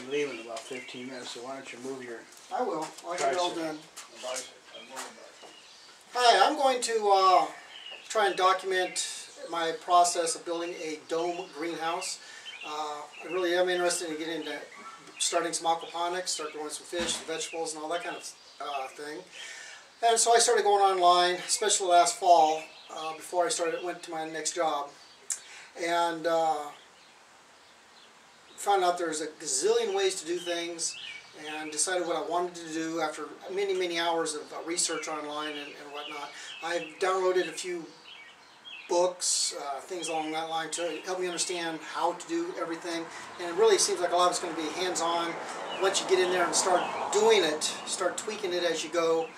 going to be leaving in about 15 minutes, so why don't you move your... I will. I'll get it all done. Hi, I'm going to try and document my process of building a dome greenhouse. I really am interested in getting into starting some aquaponics, start growing some fish, vegetables, and all that kind of thing. And so I started going online, especially last fall, before I went to my next job. And found out there's a gazillion ways to do things, and decided what I wanted to do after many, many hours of research online and whatnot. I've downloaded a few books, things along that line to help me understand how to do everything. And it really seems like a lot of it's going to be hands-on. Once you get in there and start doing it, start tweaking it as you go.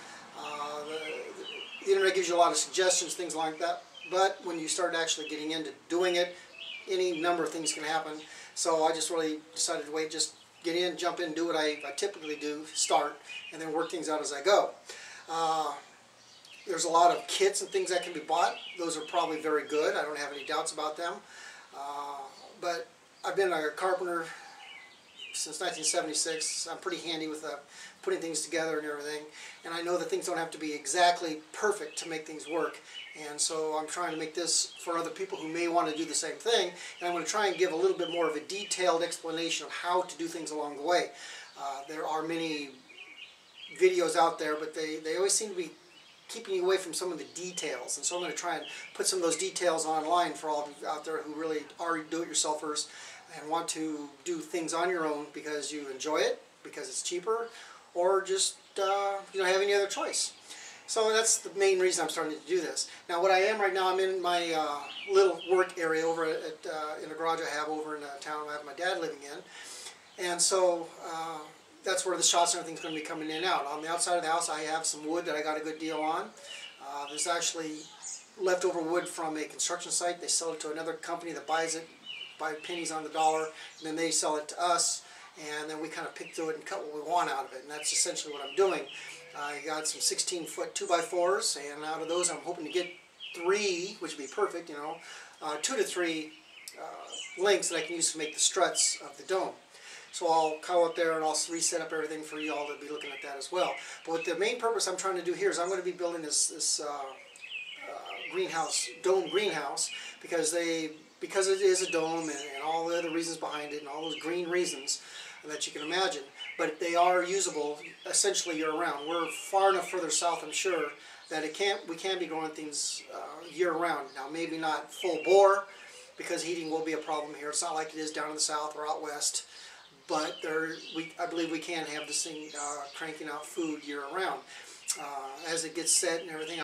The internet gives you a lot of suggestions, things like that. But when you start actually getting into doing it, any number of things can happen. So I just really decided to wait, just get in, jump in, do what I typically do, start, and then work things out as I go. There's a lot of kits and things that can be bought. Those are probably very good. I don't have any doubts about them. But I've been a carpenter since 1976. I'm pretty handy with putting things together and everything. And I know that things don't have to be exactly perfect to make things work. And so I'm trying to make this for other people who may want to do the same thing. And I'm going to try and give a little bit more of a detailed explanation of how to do things along the way. There are many videos out there, but they always seem to be keeping you away from some of the details. And so I'm going to try and put some of those details online for all of you out there who really are do-it-yourselfers and want to do things on your own because you enjoy it, because it's cheaper, or just you don't have any other choice. So that's the main reason I'm starting to do this. Now what I am right now, I'm in my little work area over at, in a garage I have over in the town I have my dad living in. And so that's where the shots and everything's going to be coming in and out. On the outside of the house I have some wood that I got a good deal on. There's actually leftover wood from a construction site. They sell it to another company that buys it by pennies on the dollar, and then they sell it to us, and then we kind of pick through it and cut what we want out of it, and that's essentially what I'm doing. I got some 16-foot 2x4s, and out of those I'm hoping to get 3, which would be perfect, you know, 2 to 3 links that I can use to make the struts of the dome. So I'll go up there and I'll reset up everything for you all to be looking at that as well. But what the main purpose I'm trying to do here is I'm going to be building this dome greenhouse, because it is a dome and all the other reasons behind it and all those green reasons that you can imagine. But they are usable essentially year-round. We're far enough further south, I'm sure, that we can be growing things year-round. Now maybe not full bore, because heating will be a problem here. It's not like it is down in the south or out west. But I believe we can have this thing cranking out food year-round. As it gets set and everything,